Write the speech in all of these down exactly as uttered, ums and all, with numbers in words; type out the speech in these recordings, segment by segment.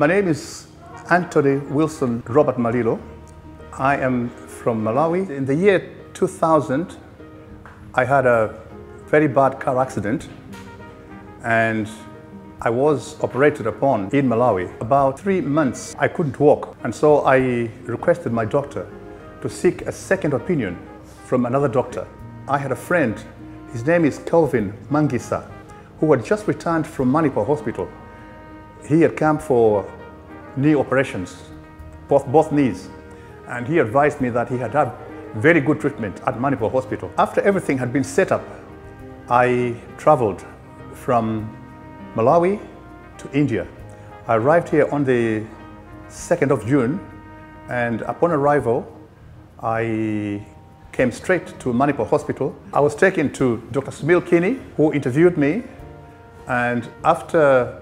My name is Anthony Wilson Robert Malilo. I am from Malawi. In the year two thousand, I had a very bad car accident and I was operated upon in Malawi. About three months, I couldn't walk, and so I requested my doctor to seek a second opinion from another doctor. I had a friend, his name is Kelvin Mangisa, who had just returned from Manipal Hospital. He had come for knee operations, both, both knees, and he advised me that he had had very good treatment at Manipal Hospital. After everything had been set up, I traveled from Malawi to India. I arrived here on the second of June, and upon arrival, I came straight to Manipal Hospital. I was taken to Doctor Sunil Kini, who interviewed me, and after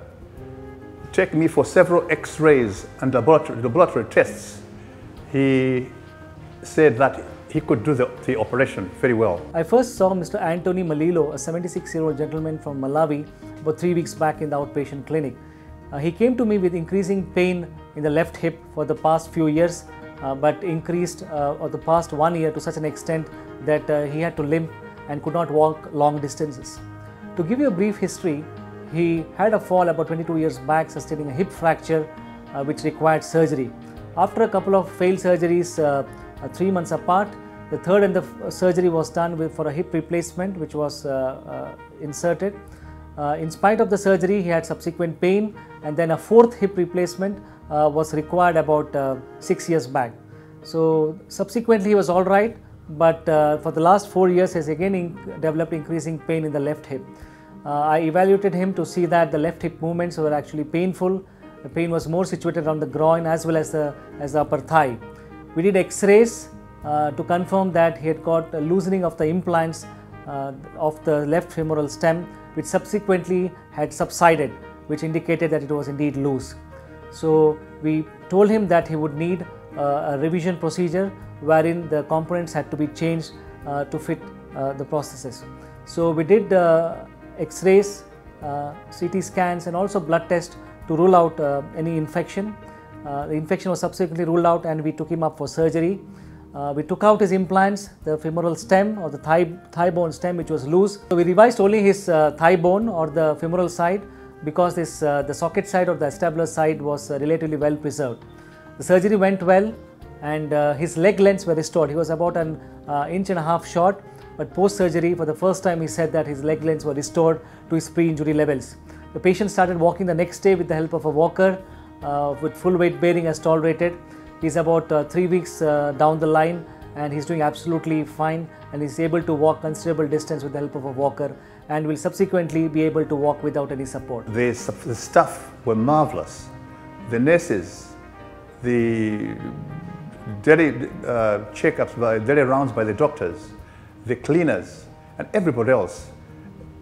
taking me for several x-rays and laboratory, laboratory tests, he said that he could do the, the operation very well. I first saw Mister Anthony Malilo, a seventy-six-year-old gentleman from Malawi, about three weeks back in the outpatient clinic. Uh, he came to me with increasing pain in the left hip for the past few years, uh, but increased uh, over the past one year to such an extent that uh, he had to limp and could not walk long distances. To give you a brief history, he had a fall about twenty-two years back, sustaining a hip fracture uh, which required surgery. After a couple of failed surgeries, uh, uh, three months apart, the third and the f surgery was done with, for a hip replacement which was uh, uh, inserted. Uh, in spite of the surgery, he had subsequent pain, and then a fourth hip replacement uh, was required about uh, six years back. So subsequently he was all right, but uh, for the last four years he has again in developed increasing pain in the left hip. Uh, I evaluated him to see that the left hip movements were actually painful. The pain was more situated around the groin as well as the, as the upper thigh. We did x-rays uh, to confirm that he had got a loosening of the implants uh, of the left femoral stem, which subsequently had subsided, which indicated that it was indeed loose. So we told him that he would need uh, a revision procedure wherein the components had to be changed uh, to fit uh, the processes. So we did uh, x-rays, uh, C T scans, and also blood tests to rule out uh, any infection. Uh, the infection was subsequently ruled out, and we took him up for surgery. Uh, we took out his implants, the femoral stem or the thigh, thigh bone stem, which was loose. So we revised only his uh, thigh bone or the femoral side, because this, uh, the socket side or the acetabular side was uh, relatively well preserved. The surgery went well, and uh, his leg lengths were restored. He was about an uh, inch and a half short. But post-surgery, for the first time, he said that his leg lengths were restored to his pre-injury levels. The patient started walking the next day with the help of a walker, uh, with full weight bearing as tolerated. He's about uh, three weeks uh, down the line, and he's doing absolutely fine, and he's able to walk considerable distance with the help of a walker, and will subsequently be able to walk without any support. The, the staff were marvelous. The nurses, the daily uh, checkups, by, daily rounds by the doctors, the cleaners, and everybody else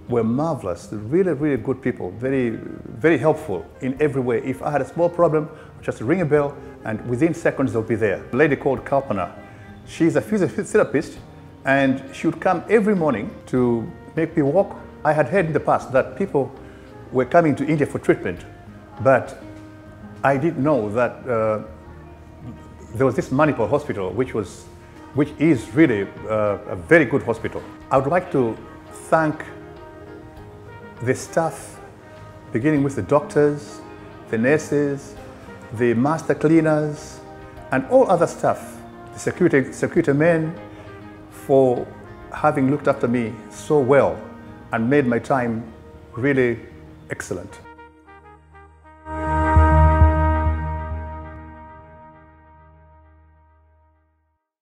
were marvelous. Really, really good people, very, very helpful in every way. If I had a small problem, just ring a bell, and within seconds they'll be there. A lady called Karpana, she's a physiotherapist, and she would come every morning to make me walk. I had heard in the past that people were coming to India for treatment, but I didn't know that uh, there was this Manipal Hospital, which was which is really uh, a very good hospital. I would like to thank the staff, beginning with the doctors, the nurses, the master cleaners, and all other staff, the security, security men, for having looked after me so well and made my time really excellent.